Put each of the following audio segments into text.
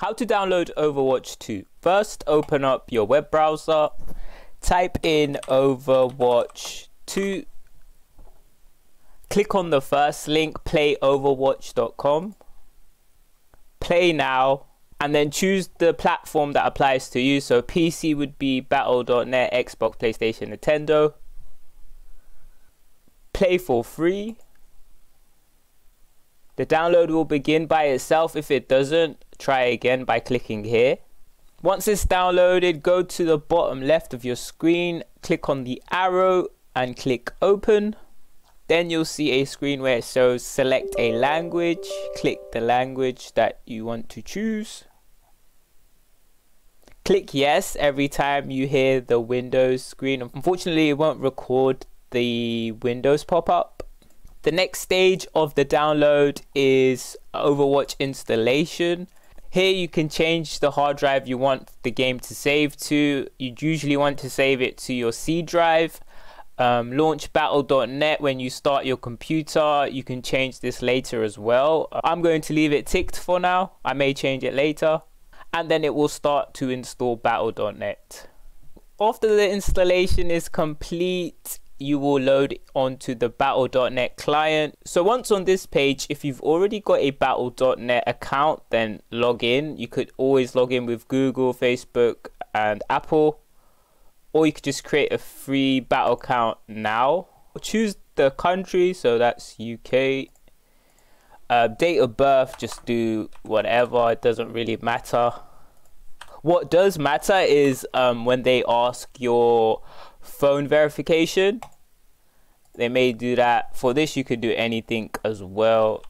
How to download Overwatch 2. First, open up your web browser, type in Overwatch 2, click on the first link, playoverwatch.com, play now, and then choose the platform that applies to you. So PC would be battle.net, Xbox, PlayStation, Nintendo. Play for free. The download will begin by itself. If it doesn't, try again by clicking here. Once it's downloaded, go to the bottom left of your screen, click on the arrow and click open. Then you'll see a screen where it shows select a language. Click the language that you want to choose. Click yes every time you hear the Windows screen. Unfortunately, it won't record the Windows pop-up. The next stage of the download is Overwatch installation. Here you can change the hard drive you want the game to save to. You'd usually want to save it to your C drive. Launch battle.net when you start your computer. You can change this later as well. I'm going to leave it ticked for now. I may change it later. And then it will start to install battle.net. After the installation is complete, you will load onto the battle.net client. So once on this page, if you've already got a battle.net account, then log in. You could always log in with Google, Facebook and Apple, or you could just create a free battle account now. Choose the country, so that's UK. Date of birth, just do whatever, it doesn't really matter. What does matter is when they ask your phone verification, they may do that. For this, you could do anything as well.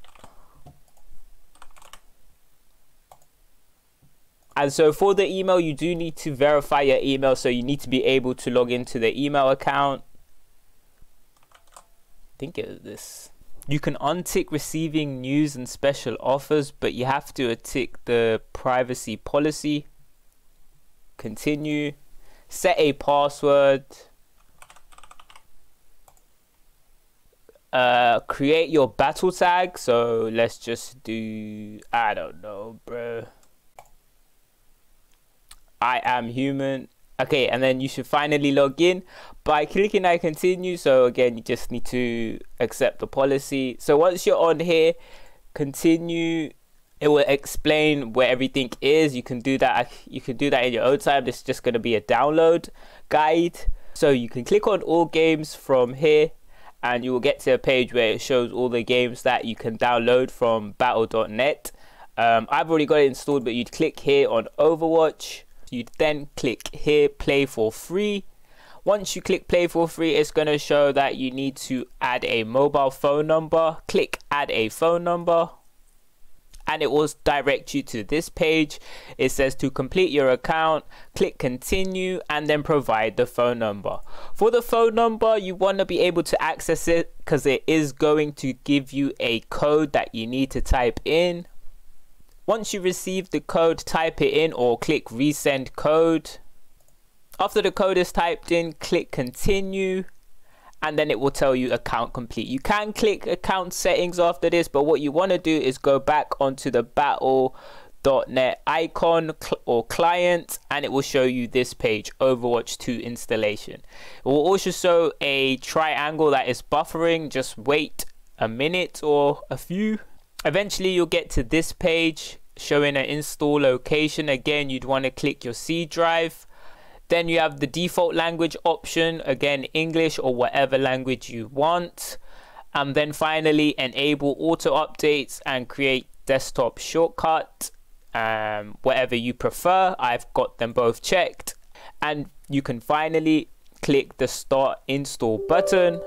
And so for the email, you do need to verify your email, so you need to be able to log into the email account. I think it was this. You can untick receiving news and special offers, but you have to tick the privacy policy. Continue. Set a password. Create your battle tag. So let's just do, I don't know, bro. I am human. Okay, and then you should finally log in by clicking I continue. So again, you just need to accept the policy. So once you're on here, continue. It will explain where everything is. You can do that. You can do that in your own time. This is just going to be a download guide. So you can click on all games from here, and you will get to a page where it shows all the games that you can download from battle.net. I've already got it installed, but you'd click here on Overwatch. You'd then click here, play for free. Once you click play for free, it's going to show that you need to add a mobile phone number. Click add a phone number. And it will direct you to this page. It says to complete your account, click continue, and then provide the phone number. For the phone number, you want to be able to access it because it is going to give you a code that you need to type in. Once you receive the code, type it in or click resend code. After the code is typed in, click continue. And then it will tell you account complete. You can click account settings after this, but what you want to do is go back onto the battle.net icon or client, and it will show you this page, Overwatch 2 installation. It will also show a triangle that is buffering. Just wait a minute or a few. Eventually you'll get to this page showing an install location. Again, you'd want to click your C drive. Then you have the default language option, again English or whatever language you want. And then finally enable auto updates and create desktop shortcut, whatever you prefer. I've got them both checked. And you can finally click the start install button.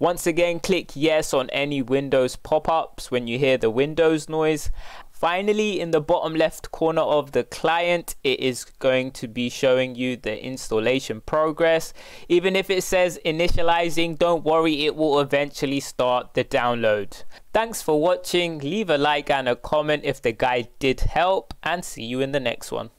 Once again, click yes on any Windows pop-ups when you hear the Windows noise. Finally, in the bottom left corner of the client, it is going to be showing you the installation progress. Even if it says initializing, don't worry, it will eventually start the download. Thanks for watching. Leave a like and a comment if the guide did help, and see you in the next one.